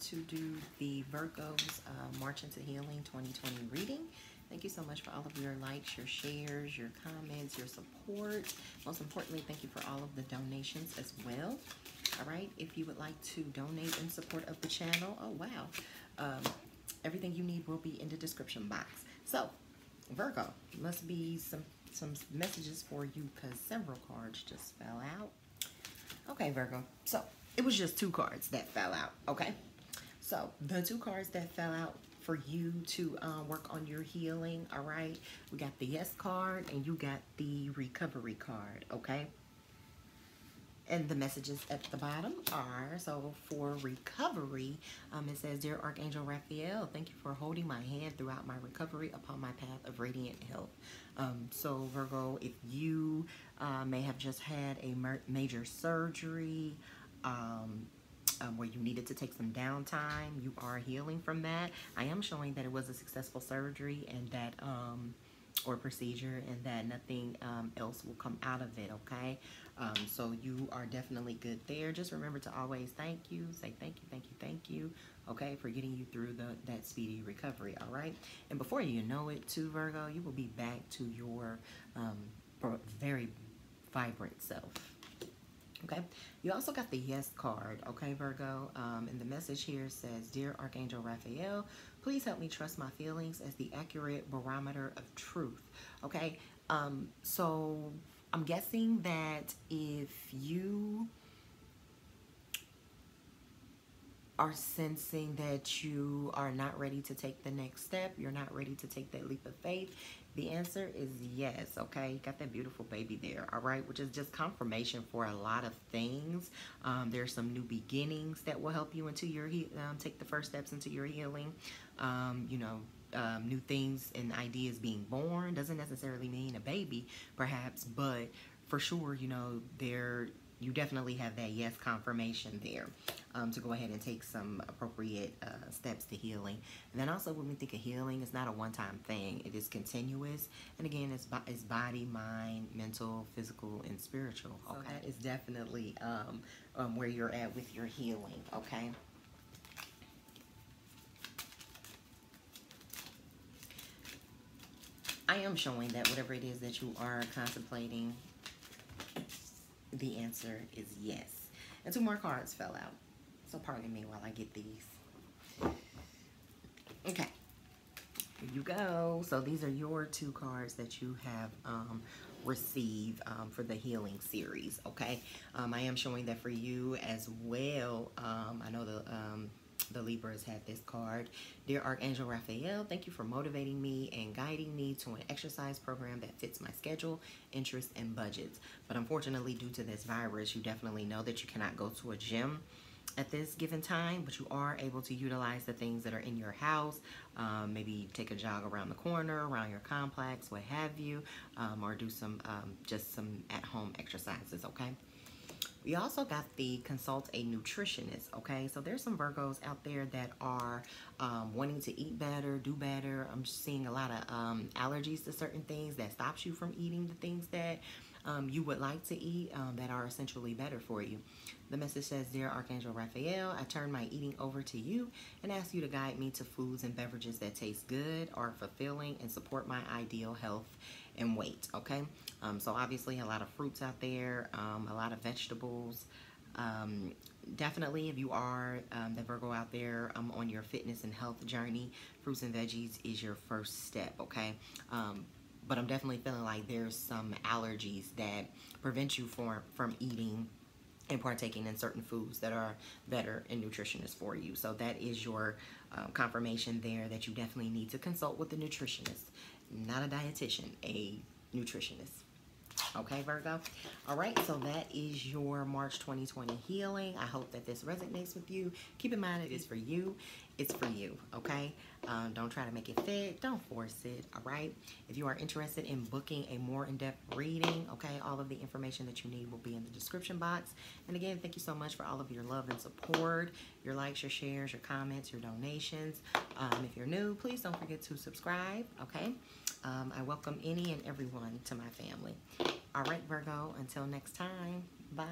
to do the Virgo's March into Healing 2020 reading. Thank you so much for all of your likes, your shares, your comments, your support. Most importantly, thank you for all of the donations as well. All right, if you would like to donate in support of the channel, oh wow, everything you need will be in the description box. So, Virgo, must be some messages for you because several cards just fell out. Okay, Virgo, so it was just two cards that fell out, okay? So, the two cards that fell out for you to work on your healing, all right? We got the Yes card and you got the Recovery card, okay? And the messages at the bottom are, so for recovery, it says, Dear Archangel Raphael, thank you for holding my hand throughout my recovery upon my path of radiant health. So Virgo, if you may have just had a major surgery where you needed to take some downtime, you are healing from that. I am showing that it was a successful surgery and that, or procedure, and that nothing else will come out of it, okay? So you are definitely good there. Just remember to always thank you, say thank you, thank you, thank you, okay, for getting you through that speedy recovery, all right? And before you know it too, Virgo, you will be back to your very vibrant self, okay? You also got the Yes card, okay, Virgo? And the message here says, Dear Archangel Raphael, please help me trust my feelings as the accurate barometer of truth, okay? So I'm guessing that if you are sensing that you are not ready to take the next step, you're not ready to take that leap of faith, the answer is yes, okay? You got that beautiful baby there, all right? Which is just confirmation for a lot of things. There's some new beginnings that will help you into your take the first steps into your healing. You know, new things and ideas being born doesn't necessarily mean a baby, perhaps, but for sure, you know, you definitely have that yes confirmation there to go ahead and take some appropriate steps to healing. And then also when we think of healing, it's not a one-time thing. It is continuous. And again, it's body, mind, mental, physical, and spiritual. Okay, so that is definitely where you're at with your healing, okay? I am showing that whatever it is that you are contemplating, the answer is yes. And two more cards fell out. So pardon me while I get these. Okay. Here you go. So these are your two cards that you have received for the healing series, okay? I am showing that for you as well. I know the Libras had this card. Dear Archangel Raphael, thank you for motivating me and guiding me to an exercise program that fits my schedule, interests, and budgets. But unfortunately, due to this virus, you definitely know that you cannot go to a gym at this given time, but you are able to utilize the things that are in your house. Maybe take a jog around the corner, around your complex, what have you, or do some just some at-home exercises, okay? We also got the consult a nutritionist, okay? So there's some Virgos out there that are wanting to eat better, do better. I'm seeing a lot of allergies to certain things that stops you from eating the things that you would like to eat that are essentially better for you. The message says, Dear Archangel Raphael, I turn my eating over to you and ask you to guide me to foods and beverages that taste good, are fulfilling, and support my ideal health and weight, okay? So obviously a lot of fruits out there, a lot of vegetables. Definitely if you are the Virgo out there on your fitness and health journey, fruits and veggies is your first step, okay? But I'm definitely feeling like there's some allergies that prevent you from eating and partaking in certain foods that are better and nutritious for you. So that is your confirmation there that you definitely need to consult with a nutritionist. Not a dietitian, a nutritionist. Okay, Virgo? All right, so that is your March 2020 healing. I hope that this resonates with you. Keep in mind it is for you. It's for you, okay? Don't try to make it fit. Don't force it, all right? If you are interested in booking a more in-depth reading, okay, all of the information that you need will be in the description box. And again, thank you so much for all of your love and support, your likes, your shares, your comments, your donations. If you're new, please don't forget to subscribe, okay? I welcome any and everyone to my family. All right, Virgo, until next time, bye.